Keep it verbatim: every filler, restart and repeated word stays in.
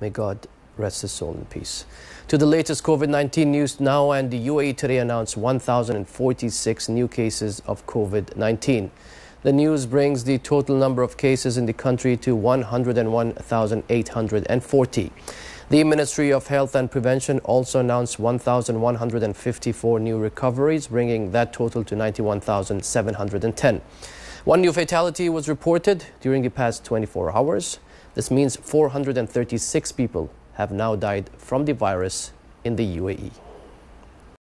May God rest his soul in peace. To the latest COVID nineteen news now, and the U A E today announced one thousand forty-six new cases of COVID nineteen. The news brings the total number of cases in the country to one hundred one thousand eight hundred forty. The Ministry of Health and Prevention also announced one thousand one hundred fifty-four new recoveries, bringing that total to ninety-one thousand seven hundred ten. One new fatality was reported during the past twenty-four hours. This means four hundred thirty-six people have now died from the virus in the U A E.